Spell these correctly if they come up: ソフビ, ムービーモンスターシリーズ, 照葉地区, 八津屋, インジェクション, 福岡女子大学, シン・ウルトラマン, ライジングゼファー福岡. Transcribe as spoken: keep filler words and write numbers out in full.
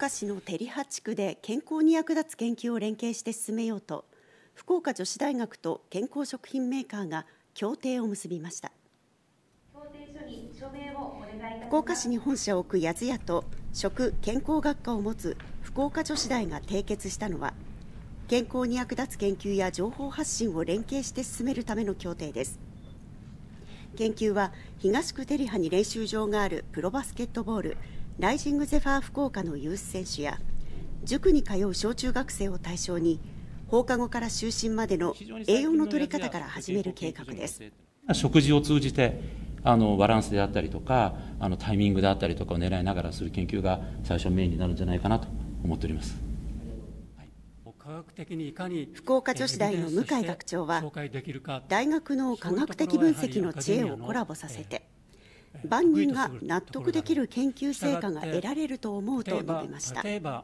岡市の照葉地区で健康に役立つ研究を連携して進めようと、福岡女子大学と健康食品メーカーが協定を結びました。福岡市に本社を置く八津屋と食健康学科を持つ福岡女子大が締結したのは、健康に役立つ研究や情報発信を連携して進めるための協定です。研究は東区照葉に練習場があるプロバスケットボールライジングゼファー福岡のユース選手や塾に通う小中学生を対象に、放課後から就寝までの栄養の取り方から始める計画です。食事を通じてあのバランスであったりとか、あのタイミングであったりとかを狙いながらする研究が最初メインになるんじゃないかなと思っております。福岡女子大の向井学長は、大学の科学的分析の知恵をコラボさせて、万人が納得できる研究成果が得られると思うと述べました。